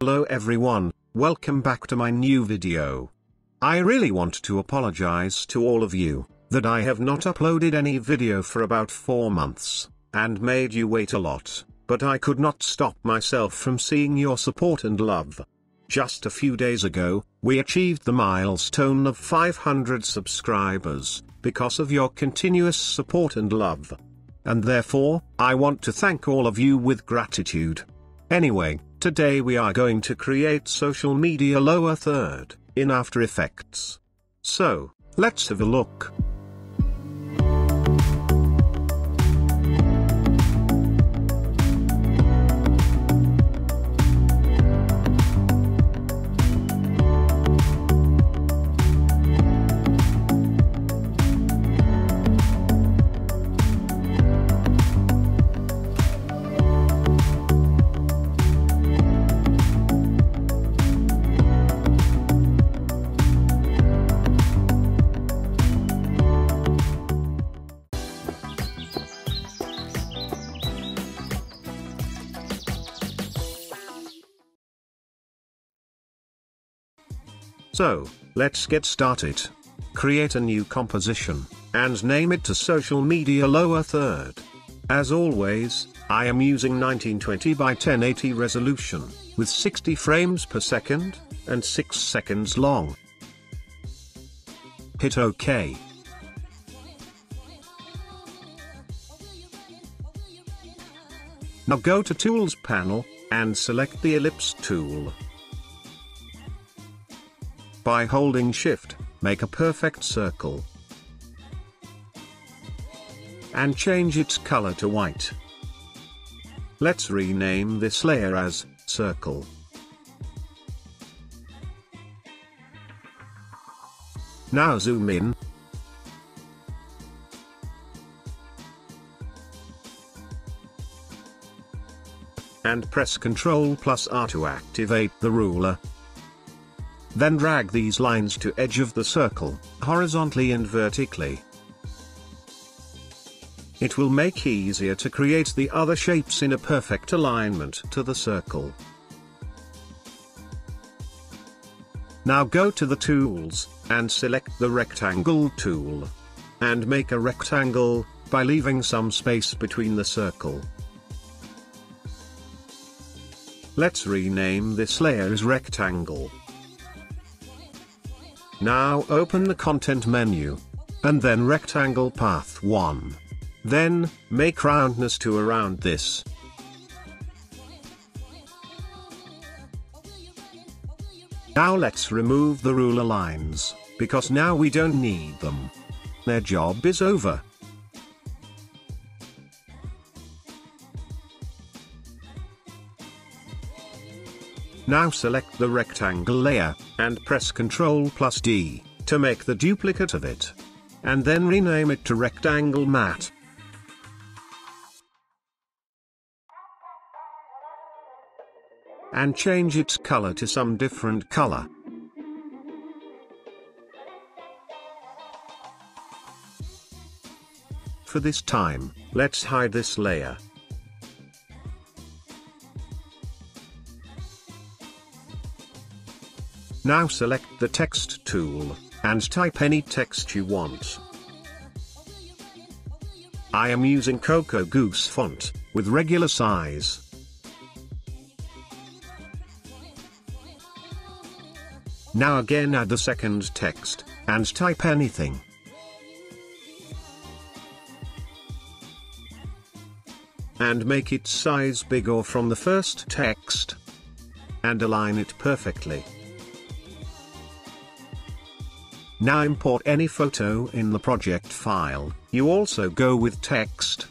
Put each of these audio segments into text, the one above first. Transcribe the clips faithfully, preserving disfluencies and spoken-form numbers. Hello everyone, welcome back to my new video. I really want to apologize to all of you, that I have not uploaded any video for about four months, and made you wait a lot, but I could not stop myself from seeing your support and love. Just a few days ago, we achieved the milestone of five hundred subscribers, because of your continuous support and love. And therefore, I want to thank all of you with gratitude. Anyway, today we are going to create social media lower third, in After Effects. So, let's have a look. So, let's get started. Create a new composition, and name it to Social Media Lower Third. As always, I am using nineteen twenty by ten eighty resolution, with sixty frames per second, and six seconds long. Hit OK. Now go to Tools panel, and select the Ellipse tool. By holding Shift, make a perfect circle. And change its color to white. Let's rename this layer as Circle. Now zoom in. And press control plus R to activate the ruler. Then drag these lines to edge of the circle, horizontally and vertically. It will make easier to create the other shapes in a perfect alignment to the circle. Now go to the tools, and select the rectangle tool. And make a rectangle, by leaving some space between the circle. Let's rename this layer as rectangle. Now open the content menu. And then rectangle path one. Then, make roundness to around this. Now let's remove the ruler lines, because now we don't need them. Their job is over. Now select the rectangle layer, and press control plus D, to make the duplicate of it. And then rename it to rectangle mat. And change its color to some different color. For this time, let's hide this layer. Now select the text tool, and type any text you want. I am using Coco Goose font, with regular size. Now again add the second text, and type anything. And make its size bigger from the first text. And align it perfectly. Now import any photo in the project file, you also go with text.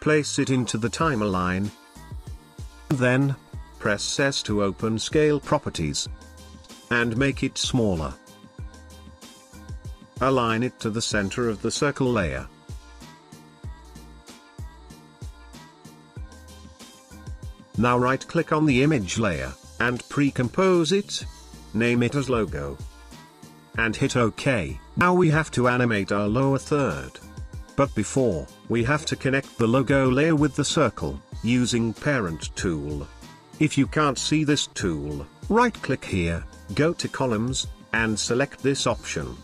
Place it into the timeline. Then, press S to open scale properties. And make it smaller. Align it to the center of the circle layer. Now right click on the image layer, and pre-compose it. Name it as logo. And hit OK. Now we have to animate our lower third. But before, we have to connect the logo layer with the circle, using parent tool. If you can't see this tool, right-click here, go to Columns, and select this option.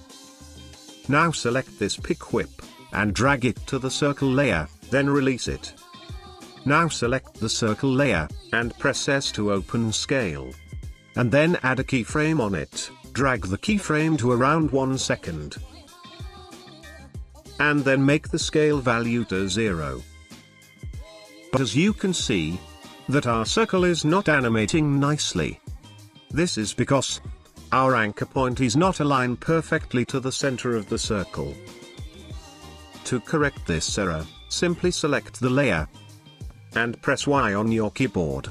Now select this pick whip, and drag it to the circle layer, then release it. Now select the circle layer, and press S to open scale. And then add a keyframe on it, drag the keyframe to around one second. And then make the scale value to zero. But as you can see, that our circle is not animating nicely. This is because our anchor point is not aligned perfectly to the center of the circle. To correct this error, simply select the layer and press Y on your keyboard.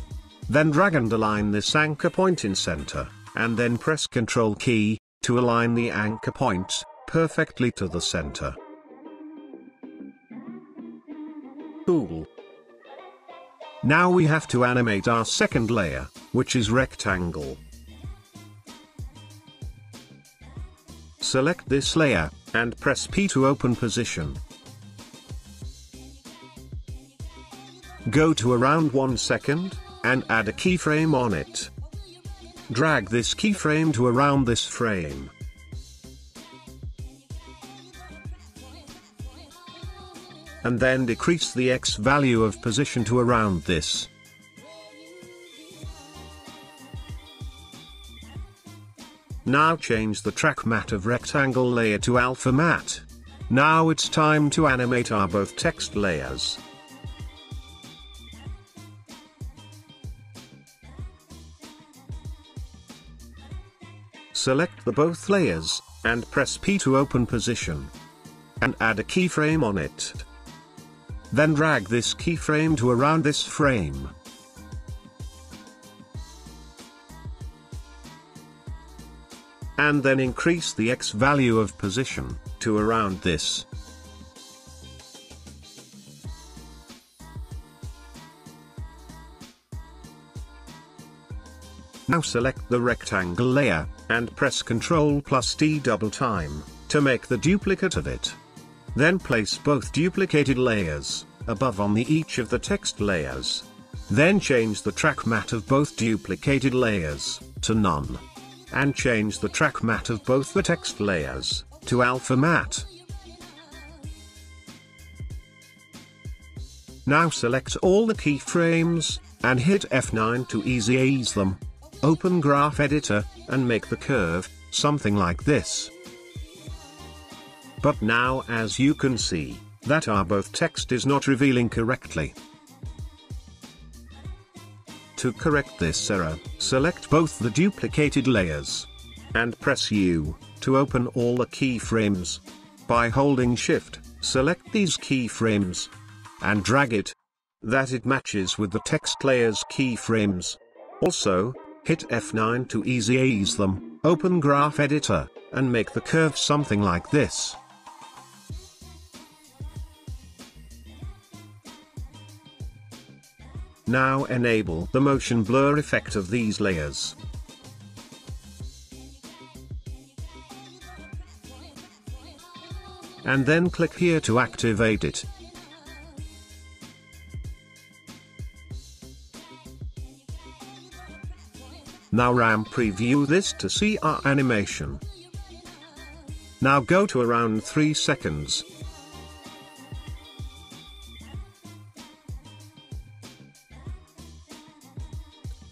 Then drag and align this anchor point in center, and then press Control key to align the anchor point perfectly to the center. Cool. Now we have to animate our second layer, which is rectangle. Select this layer, and press P to open position. Go to around one second, and add a keyframe on it. Drag this keyframe to around this frame. And then decrease the X value of position to around this. Now change the track mat of rectangle layer to alpha mat. Now it's time to animate our both text layers. Select the both layers, and press P to open position. And add a keyframe on it. Then drag this keyframe to around this frame. And then increase the X value of position, to around this. Now select the rectangle layer, and press Ctrl plus D double time, to make the duplicate of it. Then place both duplicated layers, above on the each of the text layers. Then change the track mat of both duplicated layers, to none. And change the track mat of both the text layers, to alpha mat. Now select all the keyframes, and hit F nine to easy ease them. Open Graph Editor, and make the curve, something like this. But now as you can see, that our both text is not revealing correctly. To correct this error, select both the duplicated layers. And press U, to open all the keyframes. By holding Shift, select these keyframes. And drag it. That it matches with the text layer's keyframes. Also, hit F nine to easy ease them, open Graph Editor, and make the curve something like this. Now enable the motion blur effect of these layers. And then click here to activate it. Now RAM preview this to see our animation. Now go to around three seconds.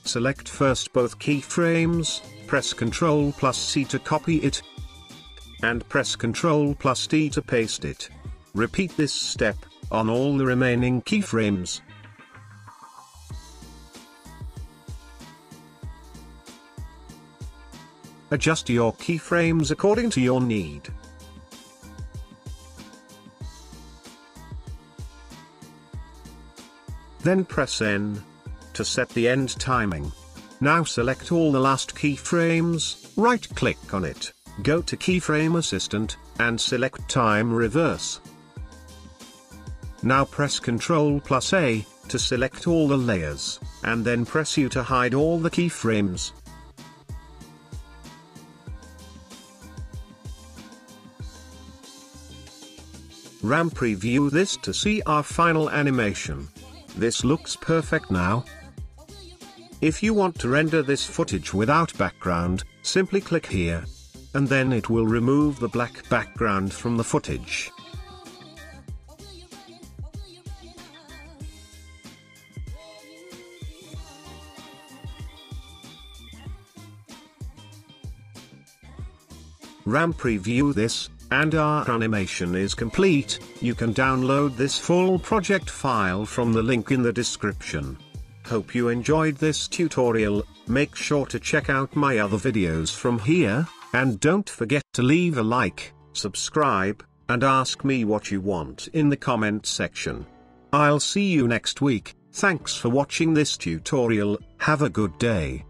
Select first both keyframes, press Ctrl plus C to copy it, and press Ctrl plus D to paste it. Repeat this step, on all the remaining keyframes. Adjust your keyframes according to your need. Then press N to set the end timing. Now select all the last keyframes, right-click on it, go to Keyframe Assistant, and select Time Reverse. Now press Ctrl plus A to select all the layers, and then press U to hide all the keyframes. RAM preview this to see our final animation. This looks perfect now. If you want to render this footage without background, simply click here. And then it will remove the black background from the footage. RAM preview this, and our animation is complete. You can download this full project file from the link in the description. Hope you enjoyed this tutorial. Make sure to check out my other videos from here, and don't forget to leave a like, subscribe, and ask me what you want in the comment section. I'll see you next week. Thanks for watching this tutorial. Have a good day.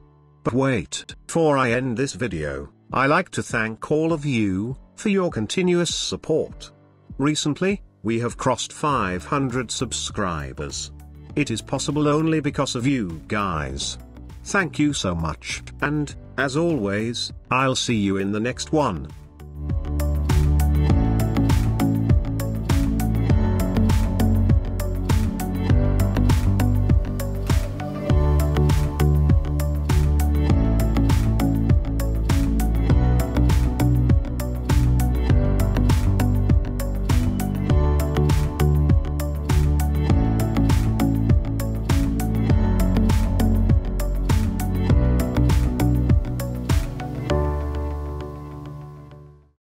But wait, before I end this video, I like to thank all of you for your continuous support. Recently, we have crossed five hundred subscribers. It is possible only because of you guys. Thank you so much, and, as always, I'll see you in the next one.